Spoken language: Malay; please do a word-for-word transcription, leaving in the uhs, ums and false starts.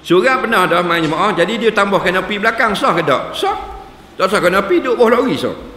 Surau pernah dah main jemaah, jadi dia tambah kanopi belakang, sah ke tak? Sah. Tak sah kanopi, duduk bawah lori sah.